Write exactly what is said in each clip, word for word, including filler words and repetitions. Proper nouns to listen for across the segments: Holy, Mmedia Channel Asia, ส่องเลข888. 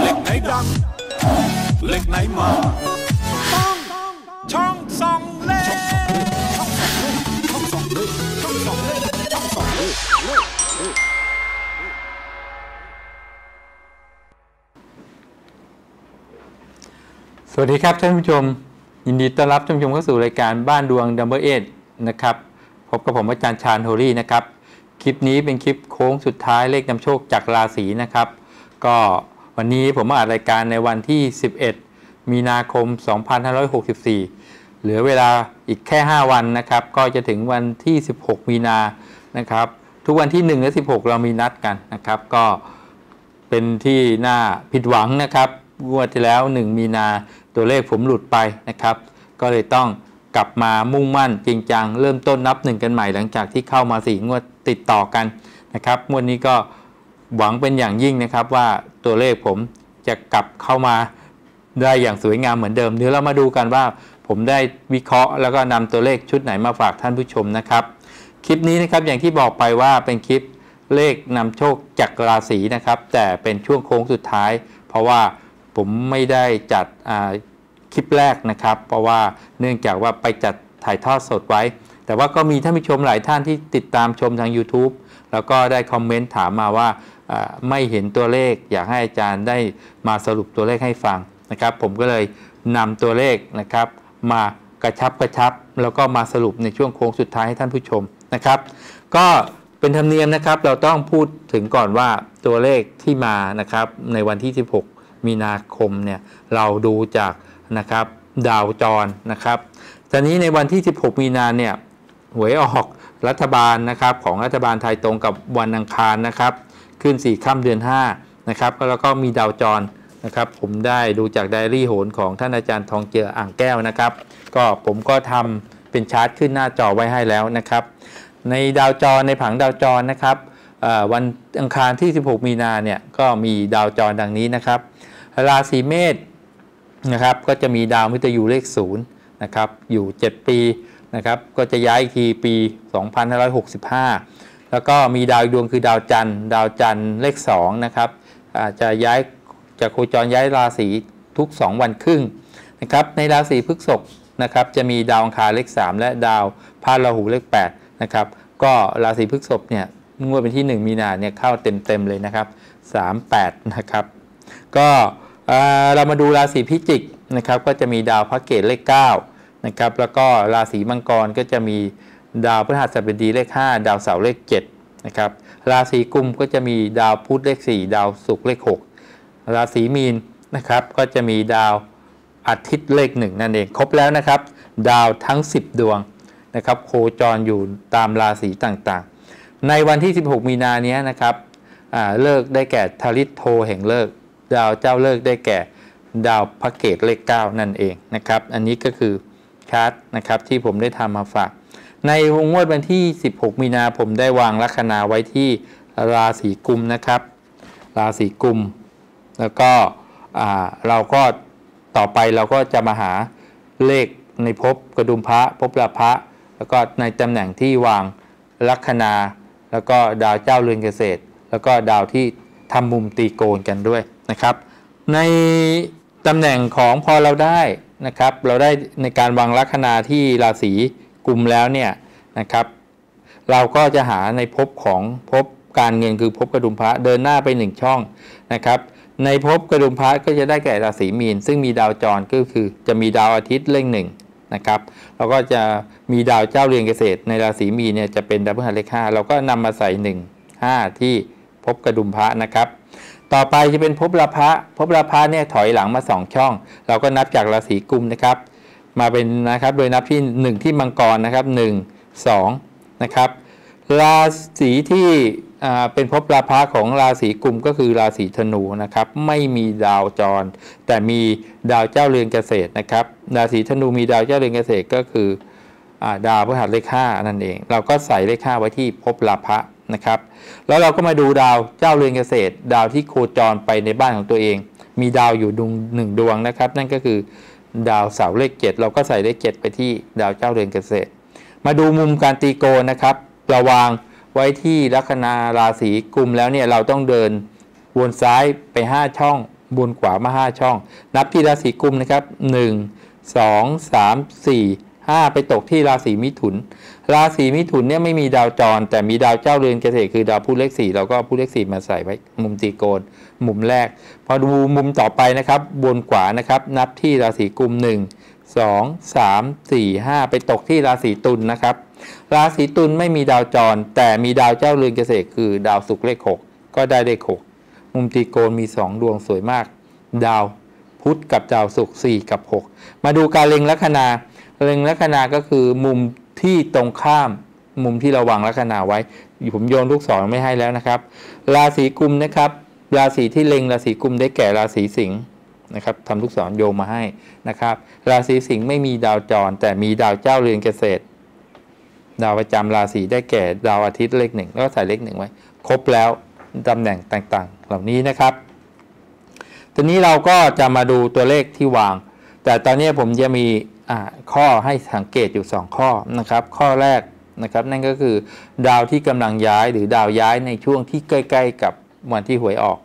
เหล็กไหนดังเหล็กไหนมาต้องช่องส่องเลขช่องส่องเลขช่องส่องเลขช่องส่องเลขสวัสดีครับท่านผู้ชมยินดีต้อนรับท่านผู้ชมเข้าสู่รายการบ้านดวงดัมเบิลเอทนะครับพบกับผมอาจารย์ชาญโฮลี่นะครับคลิปนี้เป็นคลิปโค้งสุดท้ายเลขนำโชคจากราศีนะครับก็วันนี้ผมมาอัดรายการในวันที่สิบเอ็ดมีนาคมสองพันห้าร้อยหกสิบสี่เหลือเวลาอีกแค่ห้าวันนะครับก็จะถึงวันที่สิบหกมีนานะครับทุกวันที่หนึ่งและสิบหกเรามีนัดกันนะครับก็เป็นที่น่าผิดหวังนะครับงวดที่แล้วหนึ่งมีนาตัวเลขผมหลุดไปนะครับก็เลยต้องกลับมามุ่งมั่นจริงจังเริ่มต้นนับหนึ่งกันใหม่หลังจากที่เข้ามาสี่งวดติดต่อกันนะครับงวดนี้ก็หวังเป็นอย่างยิ่งนะครับว่าตัวเลขผมจะกลับเข้ามาได้อย่างสวยงามเหมือนเดิมเดี๋ยวเรามาดูกันว่าผมได้วิเคราะห์แล้วก็นำตัวเลขชุดไหนมาฝากท่านผู้ชมนะครับคลิปนี้นะครับอย่างที่บอกไปว่าเป็นคลิปเลขนำโชคจากราศีนะครับแต่เป็นช่วงโค้งสุดท้ายเพราะว่าผมไม่ได้จัดคลิปแรกนะครับเพราะว่าเนื่องจากว่าไปจัดถ่ายทอดสดไว้แต่ว่าก็มีท่านผู้ชมหลายท่านที่ติดตามชมทาง ยูทูบ แล้วก็ได้คอมเมนต์ถามมาว่าไม่เห็นตัวเลขอยากให้อาจารย์ได้มาสรุปตัวเลขให้ฟังนะครับผมก็เลยนำตัวเลขนะครับมากระชับกระชับแล้วก็มาสรุปในช่วงโค้งสุดท้ายให้ท่านผู้ชมนะครับก็เป็นธรรมเนียมนะครับเราต้องพูดถึงก่อนว่าตัวเลขที่มานะครับในวันที่สิบหกมีนาคมเนี่ยเราดูจากนะครับดาวจรนะครับตอนนี้ในวันที่สิบหกมีนาเนี่ยหวยออกรัฐบาลนะครับของรัฐบาลไทยตรงกับวันอังคารนะครับขึ้นสี่ค่ำเดือนห้านะครับแล้วก็มีดาวจรนะครับผมได้ดูจากไดอารี่โหรของท่านอาจารย์ทองเจืออ่างแก้วนะครับก็ผมก็ทำเป็นชาร์ตขึ้นหน้าจอไว้ให้แล้วนะครับในดาวจรในผังดาวจรนะครับวันอังคารที่สิบหกมีนาเนี่ยก็มีดาวจรดังนี้นะครับราศีเมษนะครับก็จะมีดาวมฤตยูเลขศูนย์นะครับอยู่เจ็ดปีนะครับก็จะย้ายอีกทีปีสองพันห้าร้อยหกสิบห้าแล้วก็มีดาวดวงคือดาวจันทร์ดาวจันทร์เลขสองนะครับจะย้ายจะโคจรย้ายราศีทุกสองวันครึ่งนะครับในราศีพฤษภนะครับจะมีดาวอังคารเลขสามและดาวพฤหัสเลขแปดนะครับก็ราศีพฤษภเนี่ยงวดเป็นที่หนึ่งมีนาเนี่ยเข้าเต็มๆเลยนะครับสามแปดนะครับก็เรามาดูราศีพิจิกนะครับก็จะมีดาวพระเกศเลขเก้านะครับแล้วก็ราศีมังกรก็จะมีดาวพฤหัสบดีเลขห้าดาวเสาร์เลขเจ็ดนะครับราศีกุมก็จะมีดาวพุธเลขสี่ดาวศุกร์เลขหกราศีมีนนะครับก็จะมีดาวอาทิตย์เลขหนึ่งนั่นเองครบแล้วนะครับดาวทั้งสิบดวงนะครับโคจรอยู่ตามราศีต่างๆในวันที่สิบหกมีนาเนี้ยนะครับเลิกได้แก่ทริตโทแห่งเลิกดาวเจ้าเลิกได้แก่ดาวพระเกศเลขเก้านั่นเองนะครับอันนี้ก็คือชาร์ตนะครับที่ผมได้ทำมาฝากในวงงวดวันที่สิบหกมีนาผมได้วางลัคนาไว้ที่ราศีกุมนะครับราศีกุมแล้วก็เราก็ต่อไปเราก็จะมาหาเลขในภพกระดุมพระภพละพระแล้วก็ในตำแหน่งที่วางลัคนาแล้วก็ดาวเจ้าเรือนเกษตรแล้วก็ดาวที่ทำมุมตีโกนกันด้วยนะครับในตำแหน่งของพอเราได้นะครับเราได้ในการวางลัคนาที่ราศีกุมแล้วเนี่ยนะครับเราก็จะหาในภพของภพการเงินคือภพกระดุมพระเดินหน้าไปหนึ่งช่องนะครับในภพกระดุมพระก็จะได้แก่ราศีมีนซึ่งมีดาวจรก็คือจะมีดาวอาทิตย์เลขหนึ่งนะครับเราก็จะมีดาวเจ้าเรือนเกษตรในราศีมีนเนี่ยจะเป็นดาวพฤหัสเลขห้าเราก็นำมาใส่หนึ่ง ห้าที่ภพกระดุมพระนะครับต่อไปจะเป็นภพราพะภพราพะเนี่ยถอยหลังมาสองช่องเราก็นับจากราศีกุมนะครับมาเป็นนะครับโดยนับที่หนึ่งที่มังกรนะครับหนึ่ง สองนะครับราศีที่เป็นภพราพะของราศีกุมก็คือราศีธนูนะครับไม่มีดาวจรแต่มีดาวเจ้าเรือนเกษตรนะครับราศีธนูมีดาวเจ้าเรือนเกษตรก็คือดาวพฤหัสเลขห้านั่นเองเราก็ใส่เลขห้าไว้ที่ภพราพะนะครับแล้วเราก็มาดูดาวเจ้าเรือนเกษตรดาวที่โคจรไปในบ้านของตัวเองมีดาวอยู่ดวงหนึ่งดวงนะครับนั่นก็คือดาวเสาร์เลขเจ็ดเราก็ใส่เลขเจ็ดไปที่ดาวเจ้าเรือนเกษตรมาดูมุมการตีโกนนะครับระวังไว้ที่ลัคนาราศีกุมแล้วเนี่ยเราต้องเดิน วนซ้ายไปห้าช่องวนขวามาห้าช่องนับที่ราศีกุมนะครับหนึ่ง สอง สาม สี่ ห้าไปตกที่ราศีมิถุนราศีมิถุนเนี่ยไม่มีดาวจรแต่มีดาวเจ้าเรือนเกษตรคือดาวพุธเลขสี่เราก็พุธเลขสี่มาใส่ไว้มุมตรีโกณมุมแรกพอดูมุมต่อไปนะครับวนขวานะครับนับที่ราศีกุมหนึ่ง สอง สาม สี่ ห้าไปตกที่ราศีตุล น, นะครับราศีตุลไม่มีดาวจรแต่มีดาวเจ้าเรือนเกษตรคือดาวศุกร์เลขหกก็ได้เลขหกมุมตรีโกณมีสองดวงสวยมากดาวพุธกับดาวศุกร์สี่กับหกมาดูการเล็งลัคนาเล็งลัคนาก็คือมุมที่ตรงข้ามมุมที่เราวางลัคนาไว้ผมโยนลูกศรไม่ให้แล้วนะครับราศีกุมนะครับราศีที่เล็งราศีกุมได้แก่ราศีสิงห์นะครับทำลูกศรโยงมาให้นะครับราศีสิงห์ไม่มีดาวจรแต่มีดาวเจ้าเรือนเกษตรดาวประจำราศีได้แก่ดาวอาทิตย์เลขหนึ่งแล้วก็ใส่เลขหนึ่งไว้ครบแล้วตำแหน่งต่างๆเหล่านี้นะครับทีนี้เราก็จะมาดูตัวเลขที่วางแต่ตอนนี้ผมจะมีข้อให้สังเกตอยู่สองข้อนะครับข้อแรกนะครับนั่นก็คือดาวที่กำลังย้ายหรือดาวย้ายในช่วงที่ใกล้ๆกับวันที่หวยออก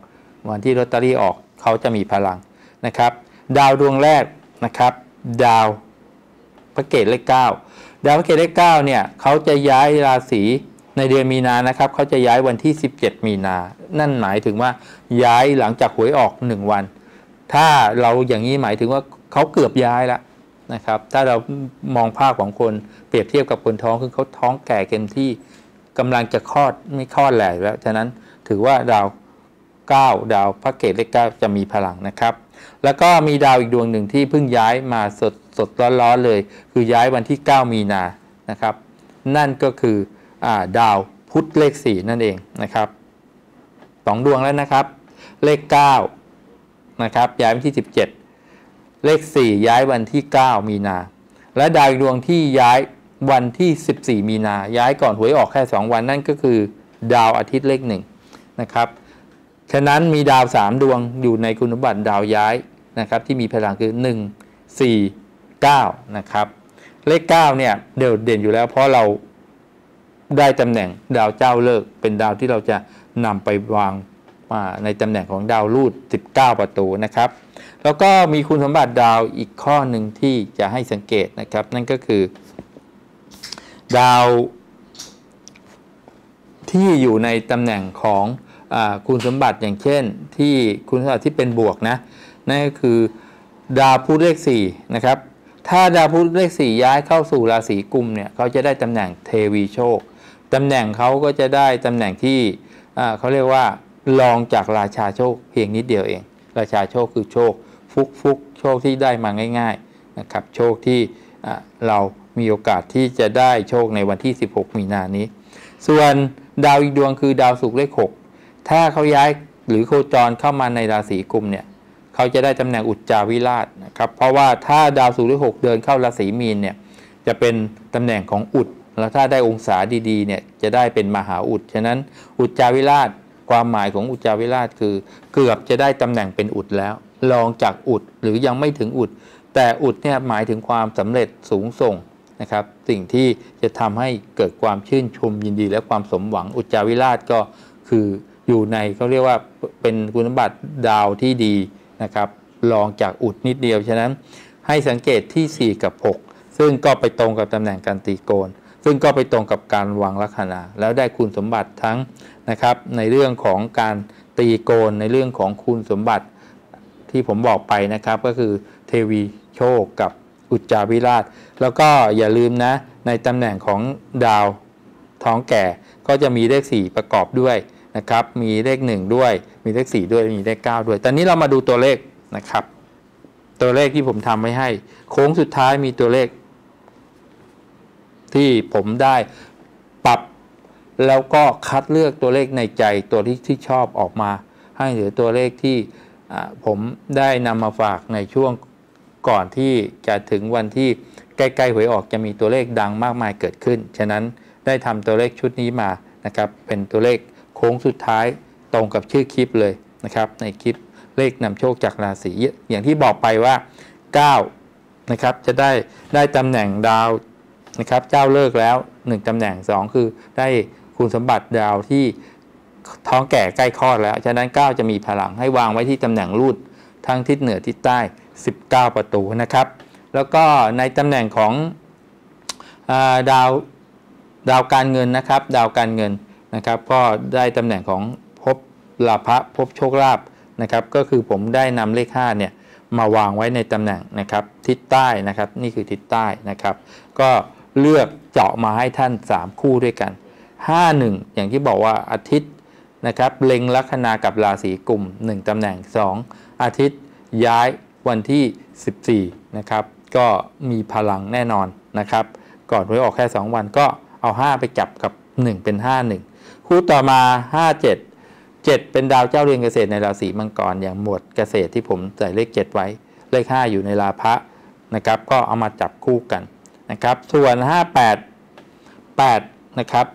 วันที่ลอตเตอรี่ออกเขาจะมีพลังนะครับดาวดวงแรกนะครับดาวพระเกศเลขเก้าดาวพระเกศเลขเก้าเนี่ยเขาจะย้ายราศีในเดือนมีนานะครับเขาจะย้ายวันที่สิบเจ็ดมีนานั่นหมายถึงว่าย้ายหลังจากหวยออกหนึ่งวันถ้าเราอย่างนี้หมายถึงว่าเขาเกือบย้ายแล้วนะครับถ้าเรามองภาพของคนเปรียบเทียบกับคนท้องคือเขาท้องแก่เต็มที่กำลังจะคลอดไม่คลอดแหล่แล้วฉะนั้นถือว่าดาวเก้าดาวพระเกศเลขเก้าจะมีพลังนะครับแล้วก็มีดาวอีกดวงหนึ่งที่เพิ่งย้ายมาสดสดร้อนๆเลยคือย้ายวันที่เก้ามีนานะครับนั่นก็คือดาวพุธเลขสี่นั่นเองนะครับสองดวงแล้วนะครับเลขเก้านะครับย้ายวันที่สิบเจ็ดเลขสี่ย้ายวันที่เก้ามีนาและดาวดวงที่ย้ายวันที่สิบสี่มีนาย้ายก่อนหวยออกแค่สองวันนั่นก็คือดาวอาทิตย์เลขหนึ่งนะครับฉะนั้นมีดาวสามดวงอยู่ในคุณสมบัติดาวย้ายนะครับที่มีพลังคือหนึ่ง สี่ เก้านะครับเลขเก้าเนี่ยเด่นเด่นอยู่แล้วเพราะเราได้ตำแหน่งดาวเจ้าเลิกเป็นดาวที่เราจะนำไปวางมาในตำแหน่งของดาวรูดสิบเก้าประตูนะครับแล้วก็มีคุณสมบัติดาวอีกข้อหนึ่งที่จะให้สังเกตนะครับนั่นก็คือดาวที่อยู่ในตำแหน่งของคุณสมบัติอย่างเช่นที่คุณสมบัติที่เป็นบวกนะนั่นก็คือดาวพุธเลขสี่นะครับถ้าดาวพุธเลขสี่ย้ายเข้าสู่ราศีกุมเนี่ยเขาจะได้ตำแหน่งเทวีโชคตำแหน่งเขาก็จะได้ตำแหน่งที่เขาเรียกว่ารองจากราชาโชคเพียงนิดเดียวเองราชาโชคคือโชคฟุกฟุกโชคที่ได้มาง่ายๆนะครับโชคที่เรามีโอกาสที่จะได้โชคในวันที่สิบหกมีนานี้ส่วนดาวอีกดวงคือดาวศุกร์เลขหกถ้าเขาย้ายหรือโคจรเข้ามาในราศีกุมเนี่ยเขาจะได้ตำแหน่งอุจจาวิราชนะครับเพราะว่าถ้าดาวศุกร์เลขหกเดินเข้าราศีมีนเนี่ยจะเป็นตำแหน่งของอุดแล้วถ้าได้องศาดีๆเนี่ยจะได้เป็นมหาอุดฉะนั้นอุจจาวิราชความหมายของอุจจาวิราชคือเกือบจะได้ตำแหน่งเป็นอุดแล้วรองจากอุดหรือยังไม่ถึงอุดแต่อุดเนี่ยหมายถึงความสำเร็จสูงส่งนะครับสิ่งที่จะทำให้เกิดความชื่นชมยินดีและความสมหวังอุจจาวิราชก็คืออยู่ในเขาเรียกว่าเป็นคุณสมบัติดาวที่ดีนะครับรองจากอุดนิดเดียวฉะนั้นให้สังเกตที่สี่กับหกซึ่งก็ไปตรงกับตำแหน่งการตรีโกณซึ่งก็ไปตรงกับการวางลัคนาแล้วได้คุณสมบัติทั้งนะครับในเรื่องของการตีโกณในเรื่องของคุณสมบัติที่ผมบอกไปนะครับก็คือเทวีโชคกับอุจจาวิราชแล้วก็อย่าลืมนะในตำแหน่งของดาวท้องแก่ก็จะมีเลขสี่ประกอบด้วยนะครับมีเลขหนึ่งด้วยมีเลขสี่ด้วยมีเลขเก้าด้วยตอนนี้เรามาดูตัวเลขนะครับตัวเลขที่ผมทำไว้ให้โค้งสุดท้ายมีตัวเลขที่ผมได้ปรับแล้วก็คัดเลือกตัวเลขในใจตัวที่ที่ชอบออกมาให้หรือตัวเลขที่ผมได้นำมาฝากในช่วงก่อนที่จะถึงวันที่ใกล้ๆหวยออกจะมีตัวเลขดังมากมายเกิดขึ้นฉะนั้นได้ทำตัวเลขชุดนี้มานะครับเป็นตัวเลขโค้งสุดท้ายตรงกับชื่อคลิปเลยนะครับในคลิปเลขนำโชคจากราศีอย่างที่บอกไปว่าเก้านะครับจะได้ได้ตำแหน่งดาวนะครับเจ้าเลิกแล้วหนึ่งตำแหน่งสองคือได้คุณสมบัติดาวที่ ท้องแก่ใกล้คลอดแล้วฉะนั้นเก้าจะมีพลังให้วางไว้ที่ตำแหน่งรูดทั้งทิศเหนือทิศใต้สิบเก้าประตูนะครับแล้วก็ในตำแหน่งของดาวดาวการเงินนะครับดาวการเงินนะครับก็ได้ตำแหน่งของภพลาภะภพโชคลาภนะครับก็คือผมได้นำเลขห้าเนี่ยมาวางไว้ในตำแหน่งนะครับทิศใต้นะครับนี่คือทิศใต้นะครับก็เลือกเจาะมาให้ท่านสามคู่ด้วยกันห้า หนึ่งอย่างที่บอกว่าอาทิตย์นะครับเล็งลัคนากับราศีกุมหนึ่งตำแหน่งสองอาทิตย์ย้ายวันที่สิบสี่นะครับก็มีพลังแน่นอนนะครับก่อนหวยออกแค่สองวันก็เอาห้าไปจับกับหนึ่งเป็นห้า หนึ่งคู่ต่อมาห้า เจ็ด เจ็ดเป็นดาวเจ้าเรือนเกษตรในราศีมังกรอย่างหมวดเกษตรที่ผมใส่เลขเจ็ดไว้เลขห้าอยู่ในราพะนะครับก็เอามาจับคู่กันนะครับส่วนห้า แปด แปดนะครับ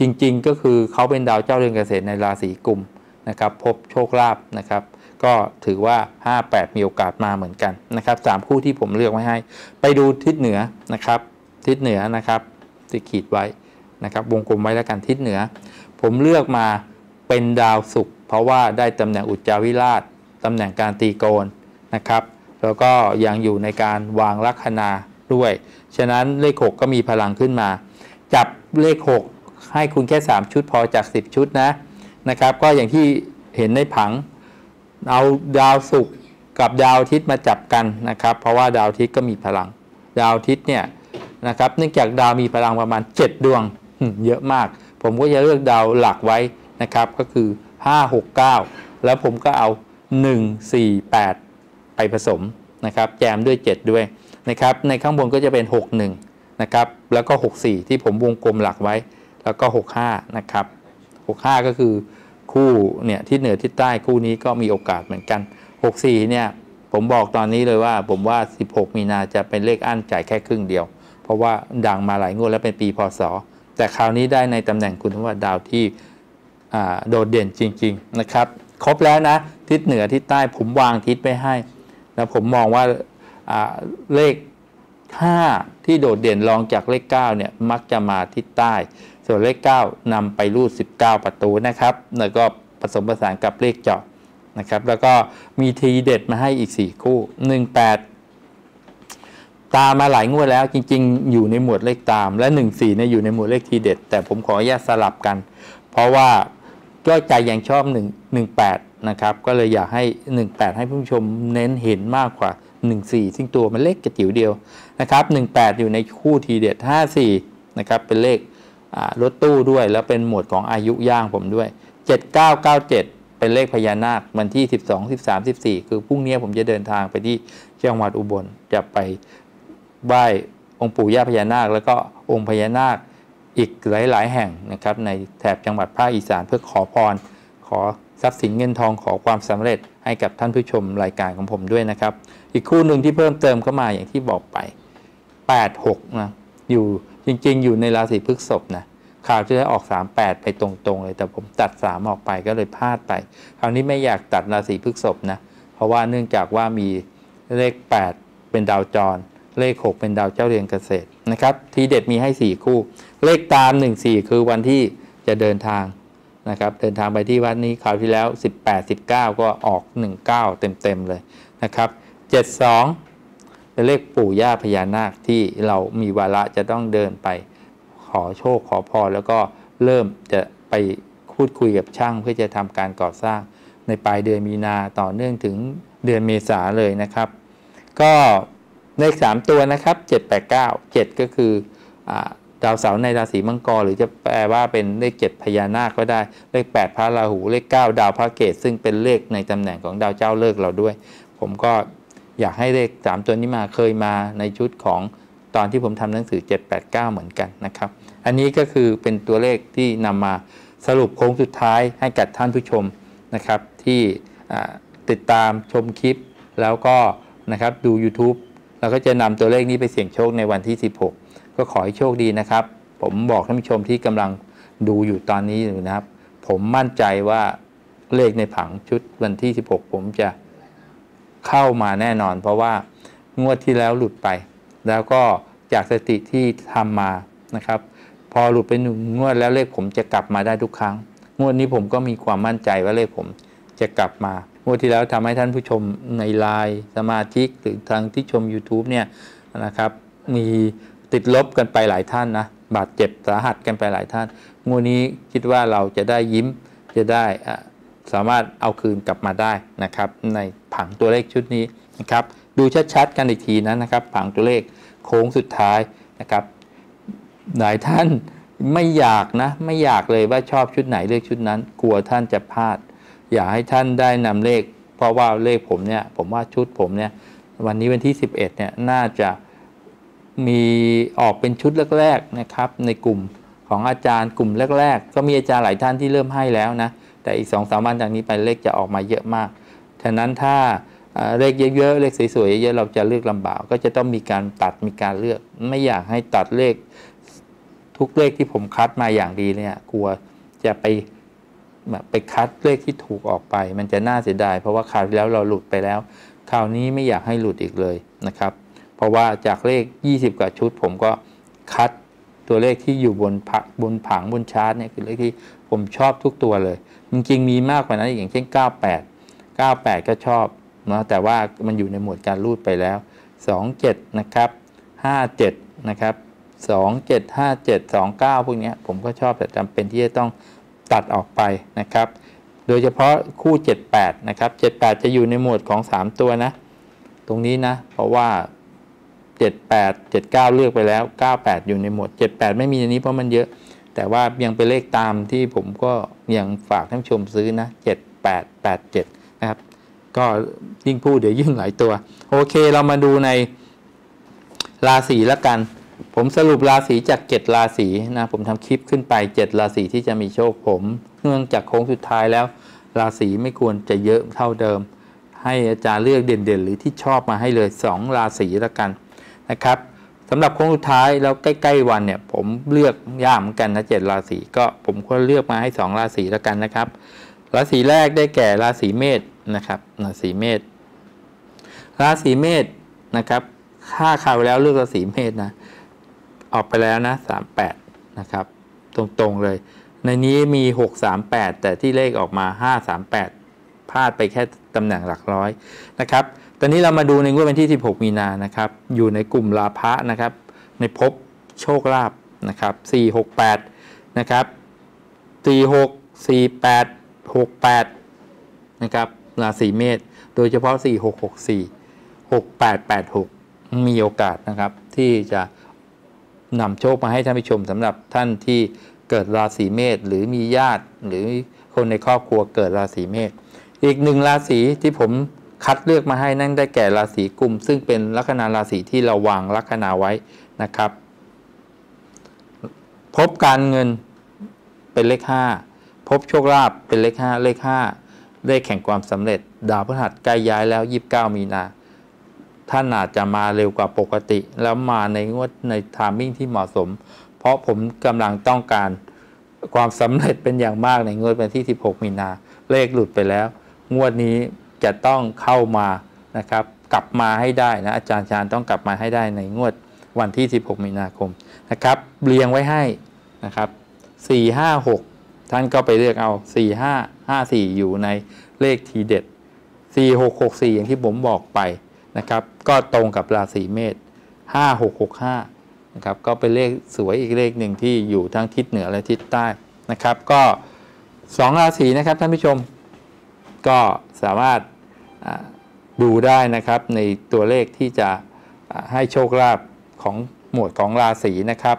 จริงๆก็คือเขาเป็นดาวเจ้าเรือนเกษตรในราศีกุมนะครับพบโชคลาภนะครับก็ถือว่าห้า แปดมีโอกาสมาเหมือนกันนะครับสามคู่ที่ผมเลือกไว้ให้ไปดูทิศเหนือนะครับทิศเหนือนะครับที่ขีดไว้นะครับวงกลมไว้แล้วกันทิศเหนือผมเลือกมาเป็นดาวศุกร์เพราะว่าได้ตำแหน่งอุจจาวิราชตำแหน่งการตีโกนนะครับแล้วก็ยังอยู่ในการวางลัคนาด้วยฉะนั้นเลขหกก็มีพลังขึ้นมาจับเลขหกให้คุณแค่สามชุดพอจากสิบชุดนะนะครับก็อย่างที่เห็นในผังเอาดาวศุกร์กับดาวอาทิตย์มาจับกันนะครับเพราะว่าดาวอาทิตย์ก็มีพลังดาวอาทิตย์เนี่ยนะครับเนื่องจากดาวมีพลังประมาณเจ็ดดวงเยอะมากผมก็จะเลือกดาวหลักไว้นะครับก็คือห้า หก เก้าแล้วผมก็เอาหนึ่ง สี่ แปดไปผสมนะครับแจมด้วยเจ็ดด้วยนะครับในข้างบนก็จะเป็นหก หนึ่งนะครับแล้วก็หก สี่ที่ผมวงกลมหลักไว้แล้วก็หก ห้านะครับหก ห้าก็คือคู่เนี่ยที่เหนือที่ใต้คู่นี้ก็มีโอกาสเหมือนกันหก สี่เนี่ยผมบอกตอนนี้เลยว่าผมว่าสิบหกมีนาจะเป็นเลขอั้นจ่ายแค่ครึ่งเดียวเพราะว่าดังมาหลายงวดแล้วเป็นปีพศแต่คราวนี้ได้ในตำแหน่งคุณสมบัติดาวที่โดดเด่นจริงๆนะครับครบแล้วนะทิศเหนือทิศใต้ผมวางทิศไปให้แล้วผมมองว่าเลขห้าที่โดดเด่นรองจากเลขเก้าเนี่ยมักจะมาทิศใต้ส่วนเลขเก้านำไปรูดสิบเก้าประตูนะครับแล้วก็ผสมผสานกับเลขเจาะนะครับแล้วก็มีทีเด็ดมาให้อีกสี่คู่หนึ่ง แปดตามมาหลายงวดแล้วจริงๆอยู่ในหมวดเลขตามและหนึ่ง สี่เนี่ยอยู่ในหมวดเลขทีเด็ดแต่ผมขออนุญาตสลับกันเพราะว่าก็ใจยังชอบหนึ่ง หนึ่ง แปดนะครับก็เลยอยากให้หนึ่ง แปดให้ผู้ชมเน้นเห็นมากกว่าหนึ่ง สี่ซึ่งตัวมันเล็กกระจิ๋วเดียวนะครับหนึ่ง แปดอยู่ในคู่ทีเด็ดห้า สี่นะครับเป็นเลขรถตู้ด้วยแล้วเป็นหมวดของอายุย่างผมด้วยเจ็ด เก้า เก้า เจ็ดเป็นเลขพญานาควันที่สิบสอง สิบสาม สิบสี่คือพรุ่งนี้ผมจะเดินทางไปที่จังหวัดอุบลจะไปไหว้องค์ปู่ย่าพญานาคแล้วก็องค์พญานาคอีกหลายๆแห่งนะครับในแถบจังหวัดภาคอีสานเพื่อขอพรขอทรัพย์สินเงินทองขอความสำเร็จให้กับท่านผู้ชมรายการของผมด้วยนะครับอีกคู่หนึ่งที่เพิ่มเติมเข้ามาอย่างที่บอกไปแปด หกนะอยู่จริงๆอยู่ในราศีพฤษภนะข่าวจะได้ออกสาม แปดไปตรงๆเลยแต่ผมตัดสามออกไปก็เลยพลาดไปคราวนี้ไม่อยากตัดราศีพฤษภนะเพราะว่าเนื่องจากว่ามีเลขแปดเป็นดาวจรเลขหกเป็นดาวเจ้าเรือนเกษตรนะครับทีเด็ดมีให้สี่คู่เลขตามหนึ่ง สี่คือวันที่จะเดินทางนะครับเดินทางไปที่วัดนี้คราวที่แล้วสิบแปด สิบเก้าก็ออกหนึ่ง เก้าเต็มๆเลยนะครับเจ็ด สองเป็นเลขปู่ย่าพญานาคที่เรามีวาระจะต้องเดินไปขอโชคขอพรแล้วก็เริ่มจะไปพูดคุยกับช่างเพื่อจะทำการก่อสร้างในปลายเดือนมีนาต่อเนื่องถึงเดือนเมษาเลยนะครับก็เลขสามตัวนะครับเจ็ด แปด เก้า เจ็ดก็คือดาวเสาร์ในราศีมังกรหรือจะแปลว่าเป็นเลขเจ็ดพญานาคก็ได้เลขแปดพระราหูเลขเก้าดาวพระเกศซึ่งเป็นเลขในตำแหน่งของดาวเจ้าเลิกเราด้วยผมก็อยากให้เลขสามตัวนี้มาเคยมาในชุดของตอนที่ผมทำหนังสือเจ็ด แปด เก้าเหมือนกันนะครับอันนี้ก็คือเป็นตัวเลขที่นำมาสรุปโค้งสุดท้ายให้กับท่านผู้ชมนะครับที่ติดตามชมคลิปแล้วก็นะครับดู YouTubeเราก็จะนำตัวเลขนี้ไปเสี่ยงโชคในวันที่สิบหกก็ขอให้โชคดีนะครับผมบอกท่านผู้ชมที่กำลังดูอยู่ตอนนี้อยู่นะครับผมมั่นใจว่าเลขในผังชุดวันที่สิบหกผมจะเข้ามาแน่นอนเพราะว่างวดที่แล้วหลุดไปแล้วก็จากสถิติที่ทำมานะครับพอหลุดไปหนึ่งงวดแล้วเลขผมจะกลับมาได้ทุกครั้ง งวดนี้ผมก็มีความมั่นใจว่าเลขผมจะกลับมางวดที่แล้วทำให้ท่านผู้ชมในไลน์สมาชิกหรือทางที่ชม YouTube เนี่ยนะครับมีติดลบกันไปหลายท่านนะบาดเจ็บสาหัสกันไปหลายท่านงวดนี้คิดว่าเราจะได้ยิ้มจะได้สามารถเอาคืนกลับมาได้นะครับในผังตัวเลขชุดนี้นะครับดูชัดๆกันอีกทีนะนะครับผังตัวเลขโค้งสุดท้ายนะครับหลายท่านไม่อยากนะไม่อยากเลยว่าชอบชุดไหนเลือกชุดนั้นกลัวท่านจะพลาดอยากให้ท่านได้นำเลขเพราะว่าเลขผมเนี่ยผมว่าชุดผมเนี่ยวันนี้วันที่สิบเอ็ดเนี่ยน่าจะมีออกเป็นชุดแรกๆนะครับในกลุ่มของอาจารย์กลุ่มแรกๆก็มีอาจารย์หลายท่านที่เริ่มให้แล้วนะแต่อีก สองสาม วันจากนี้ไปเลขจะออกมาเยอะมากฉะนั้นถ้าเลขเยอะๆเลขสวยๆเยอะๆเราจะเลือกลำบากก็จะต้องมีการตัดมีการเลือกไม่อยากให้ตัดเลขทุกเลขที่ผมคัดมาอย่างดีเนี่ยกลัวจะไปไปคัดเลขที่ถูกออกไปมันจะน่าเสียดายเพราะว่าคราวที่แล้วเราหลุดไปแล้วคราวนี้ไม่อยากให้หลุดอีกเลยนะครับเพราะว่าจากเลขยี่สิบกว่าชุดผมก็คัดตัวเลขที่อยู่บนผักบนผังบนชาร์ตเนี่ยคือเลขที่ผมชอบทุกตัวเลยจริงๆมีมากกว่านั้นอย่างเช่นเก้าแปด เก้าแปดก็ชอบนะแต่ว่ามันอยู่ในหมวดการรูดไปแล้วสองเจ็ดนะครับห้าเจ็ดนะครับสองเจ็ด ห้าเจ็ด สองเก้าพวกนี้ผมก็ชอบแต่จำเป็นที่จะต้องตัดออกไปนะครับโดยเฉพาะคู่เจ็ดแปดนะครับเจ็ดแปดจะอยู่ในหมวดของสามตัวนะตรงนี้นะเพราะว่าเจ็ดแปด เจ็ดเก้าเลือกไปแล้วเก้าแปดอยู่ในหมวดเจ็ดแปดไม่มีในนี้เพราะมันเยอะแต่ว่ายังเป็นเลขตามที่ผมก็ยังฝากท่านผู้ชมซื้อนะเจ็ดแปด แปดเจ็ดนะครับก็ยิ่งพูดเดี๋ยวยิ่งหลายตัวโอเคเรามาดูในราศีละกันผมสรุปราศีจากเจ็ดราศีนะผมทำคลิปขึ้นไปเจ็ดราศีที่จะมีโชคผมเนื่องจากโค้งสุดท้ายแล้วราศีไม่ควรจะเยอะเท่าเดิมให้อาจารย์เลือกเด่นๆหรือที่ชอบมาให้เลยสองราศีละกันนะครับสำหรับโค้งสุดท้ายแล้วใกล้ๆวันเนี่ยผมเลือกย่ามกันนะเจ็ดราศีก็ผมก็เลือกมาให้สองราศีละกันนะครับราศีแรกได้แก่ราศีเมษนะครับราศีเมษราศีเมษนะครับค่าข่าวแล้วเลือกราศีเมษนะออกไปแล้วนะสามแปดนะครับตรงๆเลยในนี้มีหกสามแปดแต่ที่เลขออกมาห้าสามแปดพลาดไปแค่ตำแหน่งหลักร้อยนะครับตอนนี้เรามาดูในงวดวันที่สิบหกมีนานะครับอยู่ในกลุ่มลาภะนะครับในภพโชคลาภนะครับสี่ หก แปดนะครับสี่ หก สี่ แปด หก แปดนะครับราศีเมษโดยเฉพาะสี่ หก หก สี่ หก แปด แปด หกมีโอกาสนะครับที่จะนำโชคมาให้ท่านผู้ชมสำหรับท่านที่เกิดราศีเมษหรือมีญาติหรือคนในครอบครัวเกิดราศีเมษอีกหนึ่งราศีที่ผมคัดเลือกมาให้นั่นได้แก่ราศีกุมซึ่งเป็นลัคนาราศีที่เราวางลัคนาไว้นะครับพบการเงินเป็นเลขห้าพบโชคลาภเป็นเลขห้าเลขห้าเลขแห่งความสำเร็จดาวพฤหัสใกล้ย้ายแล้วยี่สิบเก้ามีนาท่านอาจจะมาเร็วกว่าปกติแล้วมาในงวดในไทมิ่งที่เหมาะสมเพราะผมกำลังต้องการความสำเร็จเป็นอย่างมากในงวดวันที่สิบหกมีนาเลขหลุดไปแล้วงวดนี้จะต้องเข้ามานะครับกลับมาให้ได้นะอาจารย์ชาญต้องกลับมาให้ได้ในงวดวันที่สิบหกมีนาคมนะครับเรียงไว้ให้นะครับสี่ ห้า หกท่านก็ไปเลือกเอาสี่ ห้า ห้า สี่อยู่ในเลขทีเด็ดสี่ หก หก สี่อย่างที่ผมบอกไปนะครับก็ตรงกับราศีเมษห้า หก หก ห้านะครับก็เป็นเลขสวยอีกเลขหนึ่งที่อยู่ทั้งทิศเหนือและทิศใต้นะครับก็สองราศีนะครับท่านผู้ชมก็สามารถดูได้นะครับในตัวเลขที่จะให้โชคลาภของหมวดของราศีนะครับ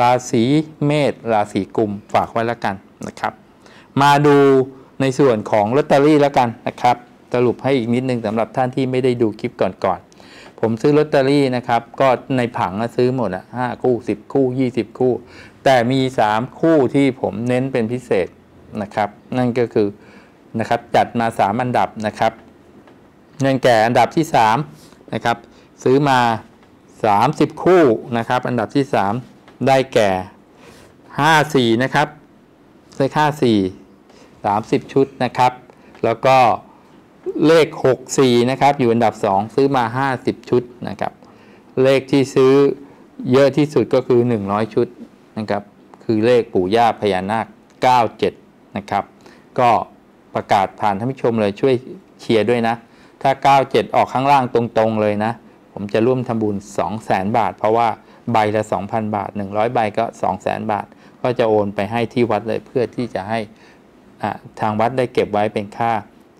ราศีเมษราศีกุมฝากไว้แล้วกันนะครับมาดูในส่วนของลอตเตอรี่แล้วกันนะครับสรุปให้อีกนิดนึงสำหรับท่านที่ไม่ได้ดูคลิปก่อนๆผมซื้อลอตเตอรี่นะครับก็ในผังซื้อหมดอ่ะห้าคู่สิบคู่ยี่สิบคู่แต่มีสามคู่ที่ผมเน้นเป็นพิเศษนะครับนั่นก็คือนะครับจัดมาสามอันดับนะครับนั่นแก่อันดับที่สามนะครับซื้อมาสามสิบคู่นะครับอันดับที่สามได้แก่ห้าสี่นะครับเลขห้าสี่ สามสิบชุดนะครับแล้วก็เลขหกสี่นะครับอยู่อันดับสองซื้อมาห้าสิบชุดนะครับเลขที่ซื้อเยอะที่สุดก็คือหนึ่งร้อยชุดนะครับคือเลขปู่ย่าพญานาค เก้าเจ็ดนะครับก็ประกาศผ่านท่านผู้ชมเลยช่วยเชียร์ด้วยนะถ้าเก้าเจ็ดออกข้างล่างตรงๆเลยนะผมจะร่วมทำบุญ สองแสน บาทเพราะว่าใบละ สองพัน บาทหนึ่งร้อยใบก็ สองแสน บาทก็จะโอนไปให้ที่วัดเลยเพื่อที่จะให้ทางวัดได้เก็บไว้เป็นค่า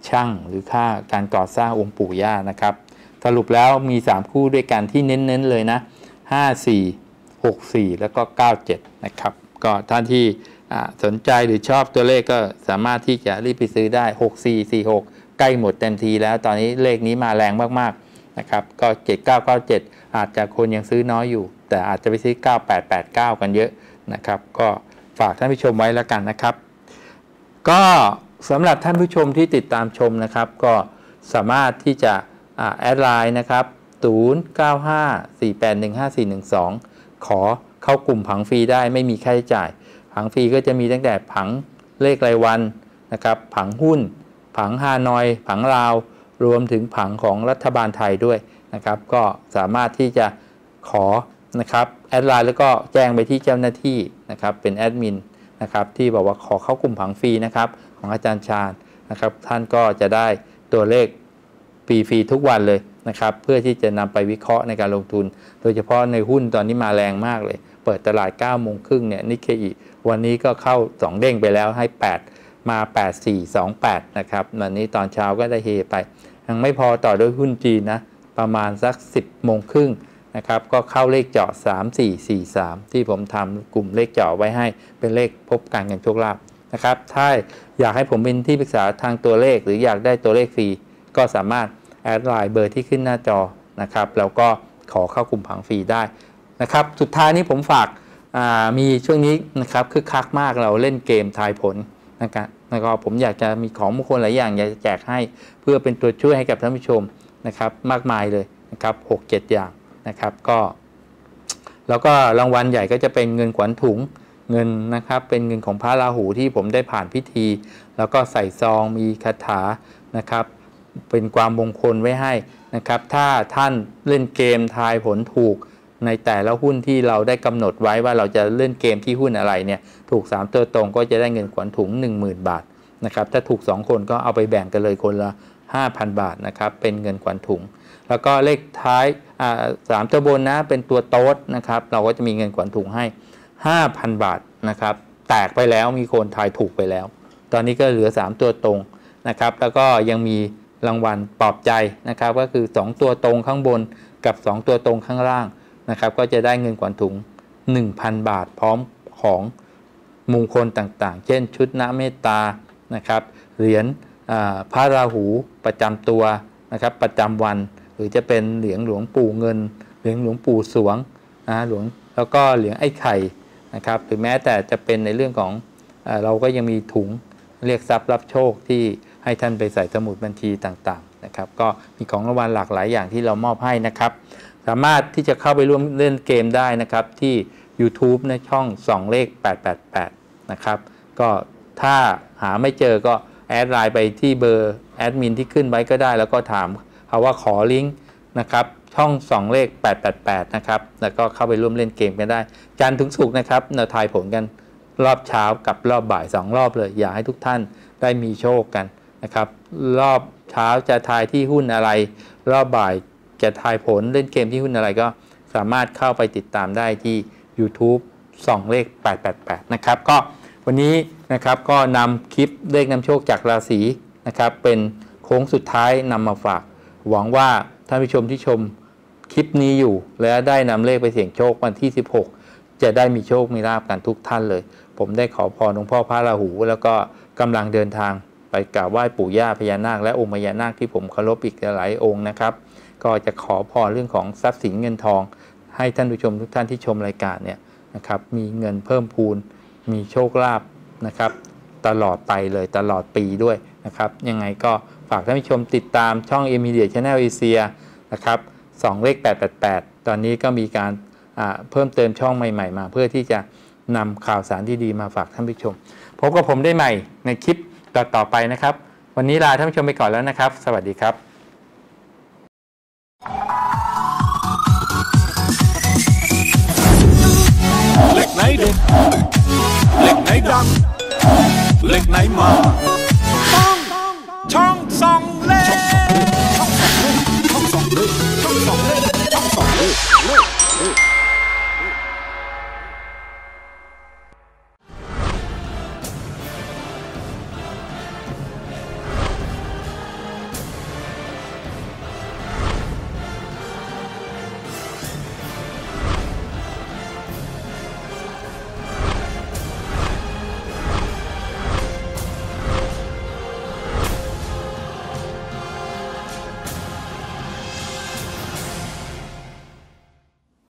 ช่างหรือค่าการก่อสร้างองค์ปู่ย่านะครับสรุปแล้วมีสามคู่ด้วยกันที่เน้นๆเลยนะห้าสี่ หกสี่แล้วก็เก้าเจ็ดนะครับก็ท่านที่สนใจหรือชอบตัวเลขก็สามารถที่จะรีบไปซื้อได้หกสี่ สี่หกใกล้หมดเต็มทีแล้วตอนนี้เลขนี้มาแรงมากๆนะครับก็เจ็ดเก้าเก้าเจ็ดอาจจะคนยังซื้อน้อยอยู่แต่อาจจะไปซื้อเก้าแปดแปดเก้ากันเยอะนะครับก็ฝากท่านผู้ชมไว้แล้วกันนะครับก็สำหรับท่านผู้ชมที่ติดตามชมนะครับก็สามารถที่จะแอดไลน์นะครับศูนย์ เก้า ห้า สี่ แปด หนึ่ง ห้า สี่ หนึ่ง สองขอเข้ากลุ่มผังฟรีได้ไม่มีค่าใช้จ่ายผังฟรีก็จะมีตั้งแต่ผังเลขรายวันนะครับผังหุ้นผังฮานอยผังลาวรวมถึงผังของรัฐบาลไทยด้วยนะครับก็สามารถที่จะขอนะครับแอดไลน์แล้วก็แจ้งไปที่เจ้าหน้าที่นะครับเป็นแอดมินนะครับที่บอกว่าขอเข้ากลุ่มผังฟรีนะครับของอาจารย์ชาญนะครับท่านก็จะได้ตัวเลขปีฟรีทุกวันเลยนะครับเพื่อที่จะนำไปวิเคราะห์ในการลงทุนโดยเฉพาะในหุ้นตอนนี้มาแรงมากเลยเปิดตลาด เก้าโมงครึ่งเนี่ยนิเคอิวันนี้ก็เข้าสองเด้งไปแล้วให้แปดมาแปด สี่ สอง แปดนะครับวันนี้ตอนเช้าก็ได้เฮไปยังไม่พอต่อด้วยหุ้นจีนนะประมาณสัก สิบโมงครึ่งนะครับก็เข้าเลขเจาะสาม สี่ สี่ สามที่ผมทำกลุ่มเลขเจาะไว้ให้เป็นเลขพบการเงินโชคลาภนะครับถ้าอยากให้ผมเป็นที่ปรึกษาทางตัวเลขหรืออยากได้ตัวเลขฟรีก็สามารถแอดไลน์เบอร์ที่ขึ้นหน้าจอนะครับแล้วก็ขอเข้ากลุ่มผังฟรีได้นะครับสุดท้ายนี้ผมฝากมีช่วงนี้นะครับคึกคักมากเราเล่นเกมทายผลนะครับแล้วก็ผมอยากจะมีของมงคลหลายอย่างอยากจะแจกให้เพื่อเป็นตัวช่วยให้กับท่านผู้ชมนะครับมากมายเลยนะครับหกเจ็ดอย่างนะครับก็แล้วก็รางวัลใหญ่ก็จะเป็นเงินขวัญถุงเงินนะครับเป็นเงินของพระราหูที่ผมได้ผ่านพิธีแล้วก็ใส่ซองมีคาถานะครับเป็นความมงคลไว้ให้นะครับถ้าท่านเล่นเกมทายผลถูกในแต่ละหุ้นที่เราได้กำหนดไว้ว่าเราจะเล่นเกมที่หุ้นอะไรเนี่ยถูกสามตัวตรงก็จะได้เงินขวัญถุง หนึ่งหมื่น บาทนะครับถ้าถูกสองคนก็เอาไปแบ่งกันเลยคนละ ห้าพัน บาทนะครับเป็นเงินขวัญถุงแล้วก็เลขท้ายสามตัวบนนะเป็นตัวโต๊ดนะครับเราก็จะมีเงินขวัญถุงให้ ห้าพัน บาทนะครับแตกไปแล้วมีคนทายถูกไปแล้วตอนนี้ก็เหลือสามตัวตรงนะครับแล้วก็ยังมีรางวัลปลอบใจนะครับก็คือสองตัวตรงข้างบนกับสองตัวตรงข้างล่างนะครับก็จะได้เงินขวัญถุง หนึ่งพัน บาทพร้อมของมงคลต่างๆเช่นชุดณเมตตานะครับเหรียญพระราหูประจำตัวนะครับประจำวันหรือจะเป็นเหรียญหลวงปู่เงินเหรียญหลวงปู่สวงนะหลวงแล้วก็เหรียญไอ้ไข่นะครับหรือแม้แต่จะเป็นในเรื่องของเอ่อเราก็ยังมีถุงเรียกทรัพย์รับโชคที่ให้ท่านไปใส่สมุดบัญชีต่างๆนะครับก็มีของรางวัลหลากหลายอย่างที่เรามอบให้นะครับสามารถที่จะเข้าไปร่วมเล่นเกมได้นะครับที่ YouTube ในช่องส่องเลขแปดแปดแปดนะครับก็ถ้าหาไม่เจอก็แอดไลน์ไปที่เบอร์แอดมินที่ขึ้นไว้ก็ได้แล้วก็ถามเอาว่าขอลิงก์นะครับช่องส่องเลขแปดแปดแปดนะครับแล้วก็เข้าไปร่วมเล่นเกมกันได้จันทร์ถึงศุกร์นะครับเราทายผลกันรอบเช้ากับรอบบ่ายสองรอบเลยอยากให้ทุกท่านได้มีโชคกันนะครับรอบเช้าจะทายที่หุ้นอะไรรอบบ่ายจะทายผลเล่นเกมที่หุ้นอะไรก็สามารถเข้าไปติดตามได้ที่ YouTube ส่องเลขแปดแปดแปดนะครับก็วันนี้นะครับก็นำคลิปเลขนำโชคจากราศีนะครับเป็นโค้งสุดท้ายนำมาฝากหวังว่าท่านผู้ชมที่ชมคลิปนี้อยู่และได้นำเลขไปเสี่ยงโชควันที่สิบหกจะได้มีโชคมีลาภกันทุกท่านเลยผมได้ขอพรหลวงพ่อพระราหูแล้วก็กำลังเดินทางไปกราบไหว้ปู่ย่าพญานาคและองค์พญานาคที่ผมเคารพอีกหลายองค์นะครับก็จะขอพรเรื่องของทรัพย์สินเงินทองให้ท่านผู้ชมทุกท่านที่ชมรายการเนี่ยนะครับมีเงินเพิ่มพูนมีโชคลาภนะครับตลอดไปเลยตลอดปีด้วยนะครับยังไงก็ฝากท่านผู้ชมติดตามช่อง Mmedia Channel Asia นะครับส่องเลขแปดแปดแปดตอนนี้ก็มีการเพิ่มเติมช่องใหม่ๆมาเพื่อที่จะนำข่าวสารดีๆมาฝากท่านผู้ชมพบกับผมได้ใหม่ในคลิปต่อๆไปนะครับวันนี้ลาท่านผู้ชมไปก่อนแล้วนะครับสวัสดีครับเล็กไหนเด็กเล็กไหนดัง เหล็กไหนมา